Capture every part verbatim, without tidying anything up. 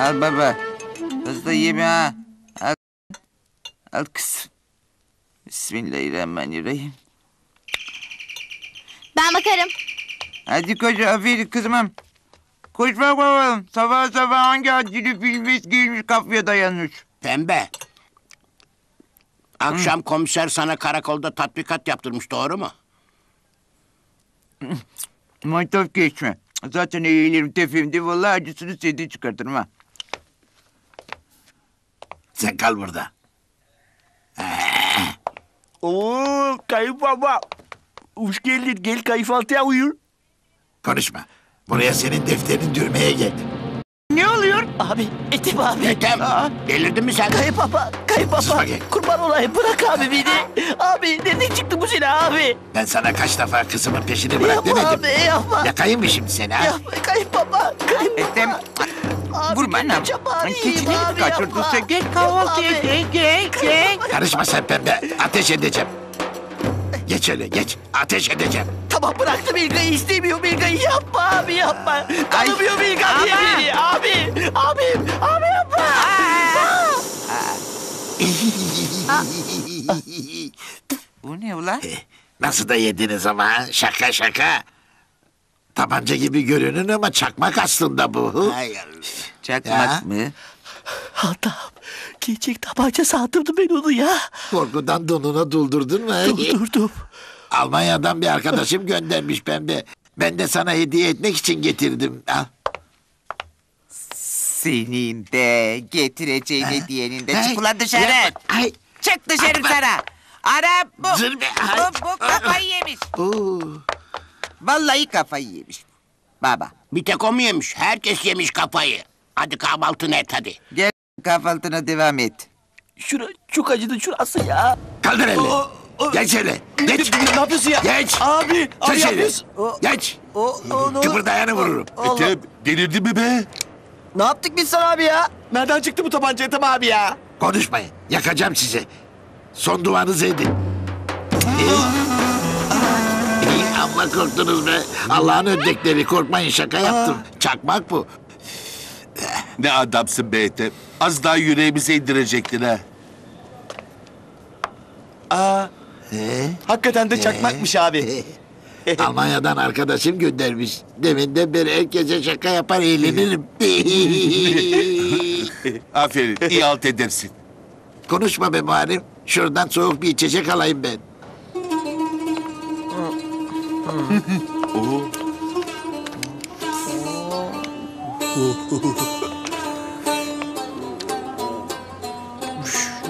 Al baba. Hızlı yeme ha. Al. Al kızım. Bismillahirrahmanirrahim. Ben bakarım. Hadi koca, aferin kızımım. Koşma bakalım. Sabah sabah hangi acili filmimiz giymiş kafaya dayanmış. Pembe. Akşam Hı. komiser sana karakolda tatbikat yaptırmış, doğru mu? Mantaf geçme. Zaten eğilirim tefimdi. Vallahi acısını seni çıkartırım ha. Sen kal burada. Oo kayıp baba. Hoş geldin. Gel kayfaltıya uyur. Konuşma. Buraya senin defterini dürmeye geldim. Ne oluyor? Abi, Ethem abi. Ethem, delirdin mi sen? Kayıp baba, kayıp baba. Kurban olayım, bırak abi beni. Abi, nereden çıktı bu sene abi? Ben sana kaç defa kızımın peşini bırak yapma demedim. Yapma abi, yapma. Yakayım mı şimdi seni ha? Yapma, kayıp baba, kayıp baba. Ethem, vurma anam. Keçini mi kaçırdınsa gel kahvaltıya, gel, gel, gel. Karışma sen Pembe, ateş edeceğim. Geç öyle, geç. Ateş edeceğim. Tamam, bıraktım İlkay'ı. İstemiyorum İlkay'ı. Yapma abi, yapma. Tanımıyorum İlkay diye beni. Abi, abim, abi yapma. Bu ne ulan? Nasıl da yediniz ama? Şaka şaka. Tabanca gibi görünün ama çakmak aslında bu. Çakmak mı? Allah'ım, gerçek tabanca sandırdım ben onu ya. Korkudan donuna doldurdun mu? Doldurdum. Almanya'dan bir arkadaşım göndermiş Pembe. Ben de sana hediye etmek için getirdim. Al. Senin de getireceğin hediyenin de. Çık ulan dışarı. Ay. Çık dışarı Ay. sana. Ara bu, bu, bu kafayı yemiş. Oo. Vallahi kafayı yemiş. Baba. Bir tek o mu yemiş? Herkes yemiş kafayı. Hadi kahvaltına et hadi. Gel kahvaltına devam et. Şura çok acıdı şurası ya. Kaldır elini. O, o, geç elini. Geç. Ne yapıyorsun ya? Geç. Abi. Abi yapıyorsun. O, geç. O, o, kıpırdayana vururum. Ethem delirdi mi be? Ne yaptık biz sana abi ya? Nereden çıktı bu tabanca Ethem abi ya? Konuşmayın. Yakacağım sizi. Son duanızı edin. Ee, amma korktunuz be. Allah'ın ödekleri korkmayın şaka yaptım. Çakmak bu. Ne adamsın be Ethem. Az daha yüreğimize indirecektin ha. Aa, ee, hakikaten de çakmakmış ee, abi. Almanya'dan arkadaşım göndermiş. Deminden beri herkese şaka yapar eğlenirim. Aferin, iyi alt edersin. Konuşma be Muharrem. Şuradan soğuk bir içecek alayım ben. Oo.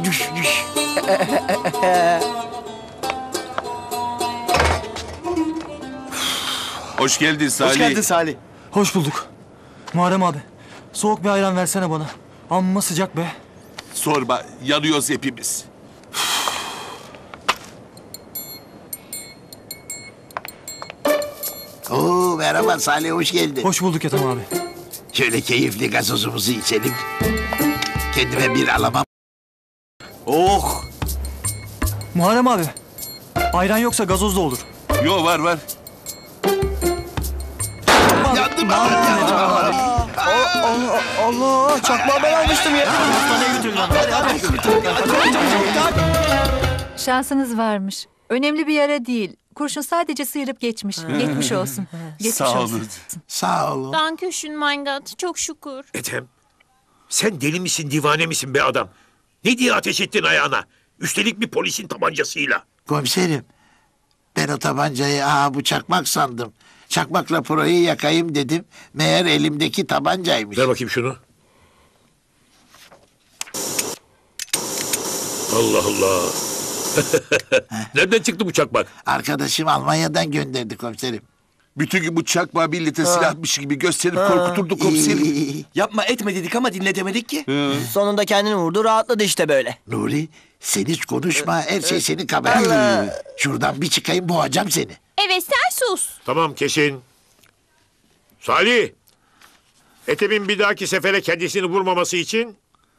Düş, düş. Hoş geldin Salih. Hoş geldin Salih. Hoş bulduk. Muharrem abi, soğuk bir ayran versene bana. Amma sıcak be. Sorma, yanıyoruz hepimiz. Oo, merhaba Salih, hoş geldin. Hoş bulduk Ethem abi. Şöyle keyifli gazozumuzu içelim. Kendime bir alamam. Oh! Muharrem abi, ayran yoksa gazoz da olur. Yo, var var. Yandım abi, yandım abi. Allah, Allah, çakmağı ben almıştım ya. Şansınız varmış. Önemli bir yara değil. Kurşun sadece sıyırıp geçmiş. Geçmiş olsun. Geçmiş Sağ olsun. olun. Sağ olun. Danke schön mein Gott. Çok şükür. Ethem, sen deli misin, divane misin be adam? Ne diye ateş ettin ayağına? Üstelik bir polisin tabancasıyla. Komiserim, ben o tabancayı aa bu çakmak sandım. Çakmakla proyu yakayım dedim. Meğer elimdeki tabancaymış. Ver bakayım şunu. Allah Allah. Nereden çıktı bu çakmak? Arkadaşım Almanya'dan gönderdi komiserim. Bütün gün bu çakmağı bir litre silahmış gibi gösterip ha. korkuturdu komiserim. Yapma etme dedik ama dinletemedik ki. Ha. Sonunda kendini vurdu, rahatladı işte böyle. Nuri, sen hiç konuşma, her şey senin kameran. Şuradan bir çıkayım, boğacağım seni. Evet, sen sus. Tamam, kesin. Salih, Ethem'in bir dahaki sefere kendisini vurmaması için...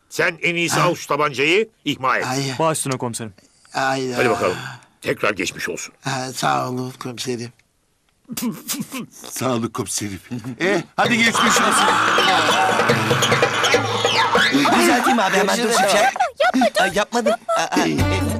...sen en iyisi al şu tabancayı, ihmal et. Baş üstüne komiserim. Ayda. Hadi bakalım. Tekrar geçmiş olsun. Ha, sağ olun komiserim. Sağ olun komiserim. E, hadi geçmiş olsun. düzelteyim abi hemen. Görüşürüz. Dur şifre. Yapma dur. Yapmadım. Yapma.